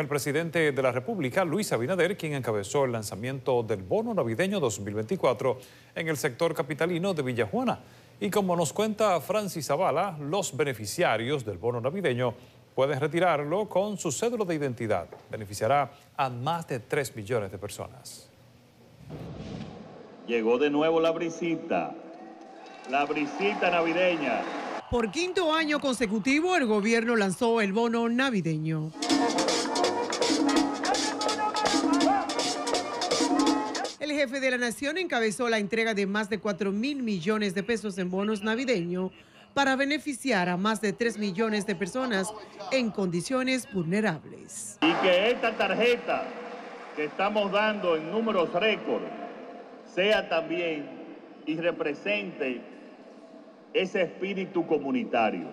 El presidente de la República, Luis Abinader, quien encabezó el lanzamiento del bono navideño 2024 en el sector capitalino de Villa Juana. Y como nos cuenta Francis Zavala, los beneficiarios del bono navideño pueden retirarlo con su cédula de identidad. Beneficiará a más de 3 millones de personas. Llegó de nuevo la brisita navideña. Por quinto año consecutivo, el gobierno lanzó el bono navideño. El jefe de la nación encabezó la entrega de más de 4.000 millones de pesos en bonos navideños para beneficiar a más de 3 millones de personas en condiciones vulnerables. Y que esta tarjeta que estamos dando en números récord sea también y represente ese espíritu comunitario.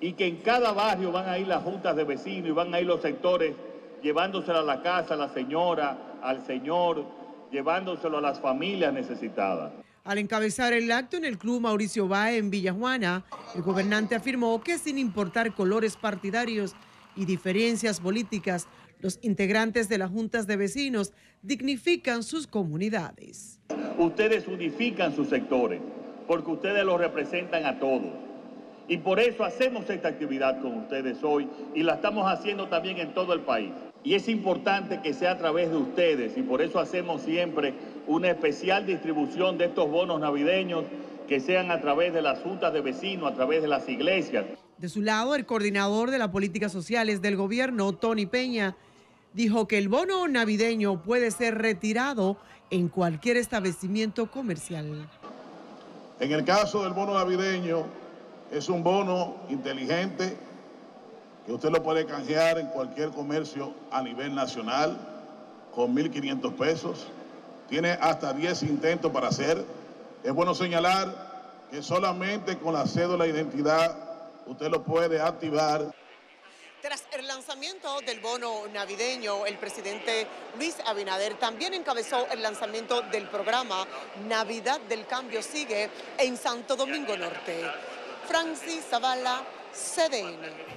Y que en cada barrio van a ir las juntas de vecinos y van a ir los sectores llevándosela a la casa, a la señora, al señor, llevándoselo a las familias necesitadas. Al encabezar el acto en el Club Mauricio Bae en Villa Juana, el gobernante afirmó que sin importar colores partidarios y diferencias políticas, los integrantes de las juntas de vecinos dignifican sus comunidades. Ustedes unifican sus sectores, porque ustedes los representan a todos. Y por eso hacemos esta actividad con ustedes hoy y la estamos haciendo también en todo el país. Y es importante que sea a través de ustedes y por eso hacemos siempre una especial distribución de estos bonos navideños que sean a través de las juntas de vecinos, a través de las iglesias. De su lado, el coordinador de las políticas sociales del gobierno, Tony Peña, dijo que el bono navideño puede ser retirado en cualquier establecimiento comercial. En el caso del bono navideño, es un bono inteligente que usted lo puede canjear en cualquier comercio a nivel nacional con 1.500 pesos. Tiene hasta 10 intentos para hacer. Es bueno señalar que solamente con la cédula de identidad usted lo puede activar. Tras el lanzamiento del bono navideño, el presidente Luis Abinader también encabezó el lanzamiento del programa Navidad del Cambio Sigue en Santo Domingo Norte. Francis Zavala, CDN.